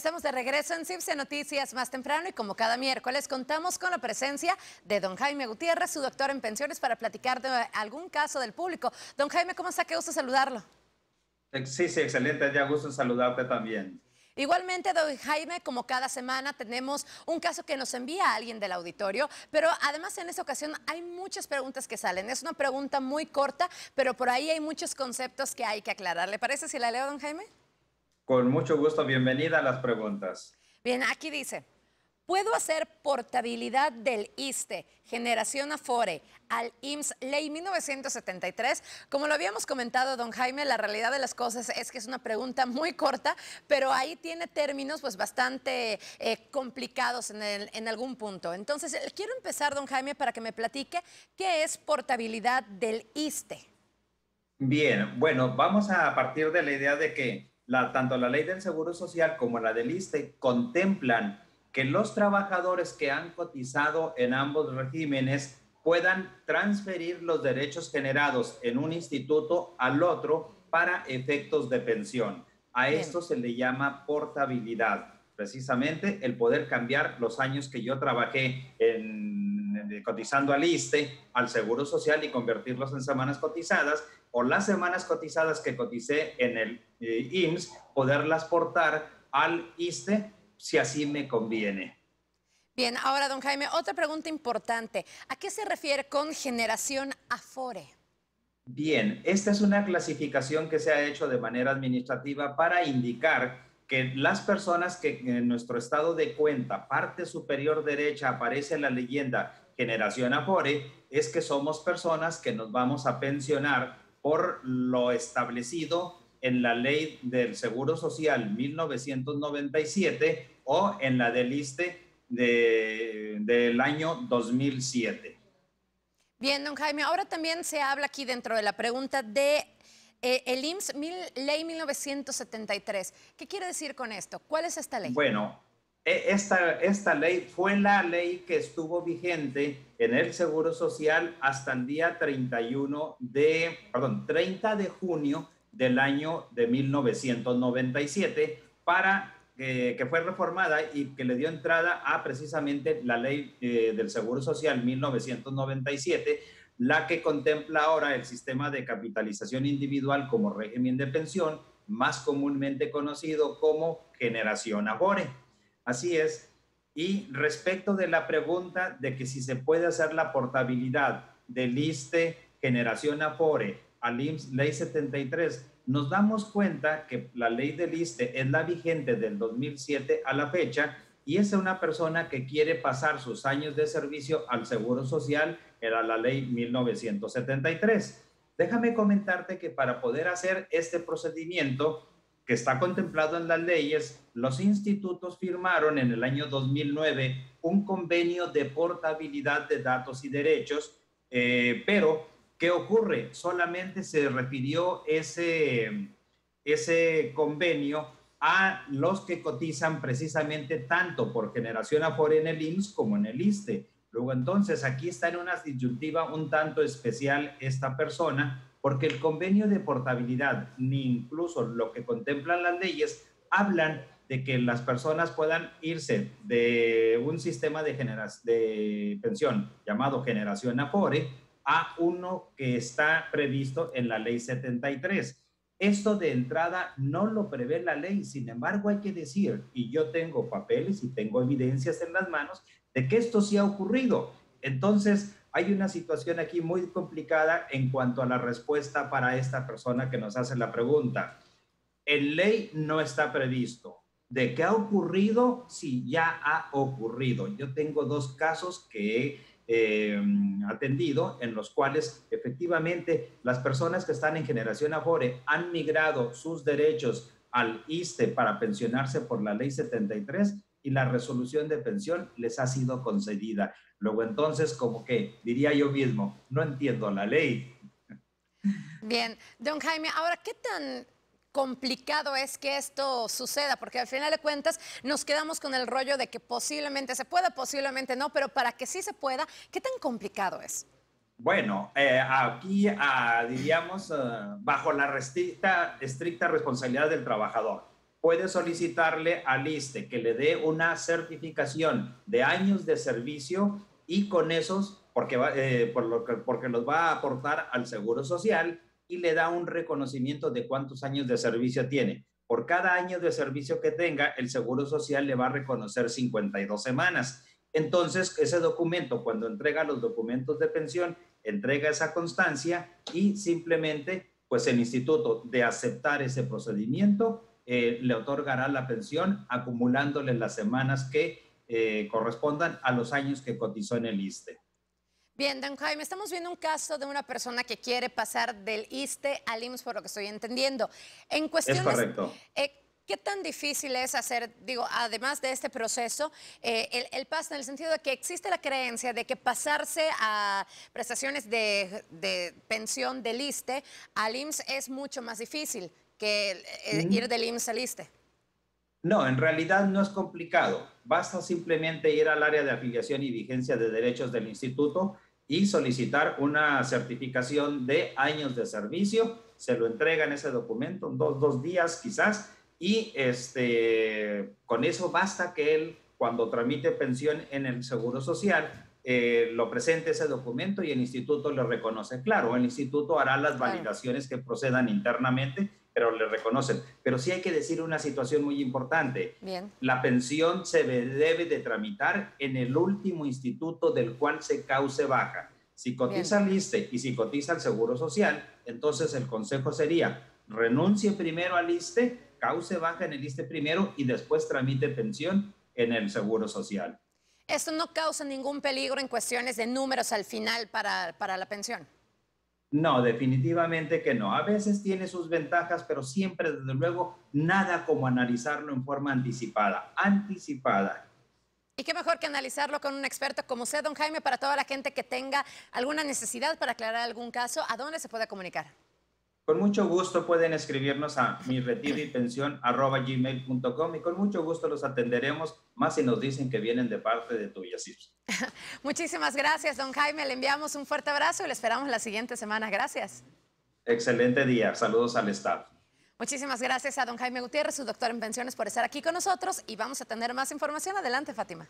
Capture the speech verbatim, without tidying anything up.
Estamos de regreso en Sipse Noticias más temprano y como cada miércoles contamos con la presencia de don Jaime Gutiérrez, su doctor en pensiones, para platicar de algún caso del público. Don Jaime, ¿cómo está? Qué gusto saludarlo. Sí, sí, excelente. Ya gusto en saludarte también. Igualmente, don Jaime, como cada semana tenemos un caso que nos envía alguien del auditorio, pero además en esta ocasión hay muchas preguntas que salen. Es una pregunta muy corta, pero por ahí hay muchos conceptos que hay que aclarar. ¿Le parece si la leo, don Jaime? Con mucho gusto, bienvenida a las preguntas. Bien, aquí dice, ¿puedo hacer portabilidad del Issste, generación Afore, al I M S S Ley mil novecientos setenta y tres? Como lo habíamos comentado, don Jaime, la realidad de las cosas es que es una pregunta muy corta, pero ahí tiene términos pues bastante eh, complicados en, el, en algún punto. Entonces, quiero empezar, don Jaime, para que me platique qué es portabilidad del Issste. Bien, bueno, vamos a partir de la idea de que La, tanto la Ley del Seguro Social como la del Issste contemplan que los trabajadores que han cotizado en ambos regímenes puedan transferir los derechos generados en un instituto al otro para efectos de pensión. A Bien. Esto se le llama portabilidad. Precisamente el poder cambiar los años que yo trabajé en, cotizando al Issste, al Seguro Social y convertirlos en semanas cotizadas, o las semanas cotizadas que coticé en el eh, I M S S, poderlas portar al Issste si así me conviene. Bien, ahora don Jaime, otra pregunta importante. ¿A qué se refiere con generación Afore? Bien, esta es una clasificación que se ha hecho de manera administrativa para indicar que las personas que en nuestro estado de cuenta, parte superior derecha, aparece en la leyenda generación Afore, es que somos personas que nos vamos a pensionar por lo establecido en la Ley del Seguro Social mil novecientos noventa y siete o en la del Issste de, del año dos mil siete. Bien, don Jaime, ahora también se habla aquí dentro de la pregunta de eh, el I M S S mil, Ley mil novecientos setenta y tres. ¿Qué quiere decir con esto? ¿Cuál es esta ley? Bueno, esta, esta ley fue la ley que estuvo vigente en el Seguro Social hasta el día treinta y uno de, perdón, treinta de junio del año de mil novecientos noventa y siete para eh, que fue reformada y que le dio entrada a precisamente la Ley eh, del Seguro Social mil novecientos noventa y siete, la que contempla ahora el sistema de capitalización individual como régimen de pensión, más comúnmente conocido como generación Afore. Así es. Y respecto de la pregunta de que si se puede hacer la portabilidad del Issste generación Afore al I M S S Ley setenta y tres, nos damos cuenta que la ley del Issste es la vigente del dos mil siete a la fecha y es una persona que quiere pasar sus años de servicio al Seguro Social, era la Ley mil novecientos setenta y tres. Déjame comentarte que para poder hacer este procedimiento que está contemplado en las leyes, los institutos firmaron en el año dos mil nueve un convenio de portabilidad de datos y derechos, eh, pero ¿qué ocurre? Solamente se refirió ese, ese convenio a los que cotizan precisamente tanto por generación Afore en el I M S S como en el Issste. Luego entonces aquí está en una disyuntiva un tanto especial esta persona, porque el convenio de portabilidad, ni incluso lo que contemplan las leyes, hablan de que las personas puedan irse de un sistema de, de pensión llamado generación Afore a uno que está previsto en la Ley setenta y tres. Esto de entrada no lo prevé la ley, sin embargo hay que decir, y yo tengo papeles y tengo evidencias en las manos, de que esto sí ha ocurrido. Entonces, hay una situación aquí muy complicada en cuanto a la respuesta para esta persona que nos hace la pregunta. En ley no está previsto. ¿De qué ha ocurrido? Sí, ya ha ocurrido. Yo tengo dos casos que he eh, atendido en los cuales efectivamente las personas que están en generación Afore han migrado sus derechos al Issste para pensionarse por la Ley setenta y tres y la resolución de pensión les ha sido concedida. Luego entonces, como que diría yo mismo, no entiendo la ley. Bien, don Jaime, ahora, ¿qué tan complicado es que esto suceda? Porque al final de cuentas nos quedamos con el rollo de que posiblemente se pueda, posiblemente no, pero para que sí se pueda, ¿qué tan complicado es? Bueno, eh, aquí ah, diríamos eh, bajo la estricta, estricta responsabilidad del trabajador. puede solicitarle al Issste que le dé una certificación de años de servicio y con esos, porque, va, eh, por lo que, porque los va a aportar al Seguro Social, y le da un reconocimiento de cuántos años de servicio tiene. Por cada año de servicio que tenga, el Seguro Social le va a reconocer cincuenta y dos semanas. Entonces, ese documento, cuando entrega los documentos de pensión, entrega esa constancia y simplemente, pues el instituto, de aceptar ese procedimiento, eh, le otorgará la pensión acumulándole las semanas que eh, correspondan a los años que cotizó en el Issste. Bien, don Jaime, estamos viendo un caso de una persona que quiere pasar del Issste al I M S S, por lo que estoy entendiendo. En cuestiones, es correcto. Eh, ¿Qué tan difícil es hacer, digo, además de este proceso, eh, el, el paso, en el sentido de que existe la creencia de que pasarse a prestaciones de, de pensión del Issste al I M S S es mucho más difícil que eh, mm. ir del I M S S al Issste? No, en realidad no es complicado. Basta simplemente ir al área de afiliación y vigencia de derechos del instituto y solicitar una certificación de años de servicio. Se lo entregan ese documento en dos, dos días quizás. Y este, con eso basta que él, cuando tramite pensión en el Seguro Social, eh, lo presente ese documento y el instituto le reconoce. Claro, el instituto hará las validaciones que procedan internamente, pero le reconocen. Pero sí hay que decir una situación muy importante. Bien. La pensión se debe de tramitar en el último instituto del cual se cause baja. Si cotiza el Issste y si cotiza el Seguro Social, entonces el consejo sería: renuncie primero al Issste, cause baja en el Issste primero y después tramite pensión en el Seguro Social. ¿Esto no causa ningún peligro en cuestiones de números al final para, para la pensión? No, definitivamente que no. A veces tiene sus ventajas, pero siempre, desde luego, nada como analizarlo en forma anticipada. Anticipada. Y qué mejor que analizarlo con un experto como usted, don Jaime. Para toda la gente que tenga alguna necesidad para aclarar algún caso, ¿a dónde se puede comunicar? Con mucho gusto pueden escribirnos a mi retiro y pensión arroba gmail punto com y con mucho gusto los atenderemos, más si nos dicen que vienen de parte de tuya, Sipse. Muchísimas gracias, don Jaime. Le enviamos un fuerte abrazo y le esperamos la siguiente semana. Gracias. Excelente día. Saludos al staff. Muchísimas gracias a don Jaime Gutiérrez, su doctor en pensiones, por estar aquí con nosotros, y vamos a tener más información. Adelante, Fátima.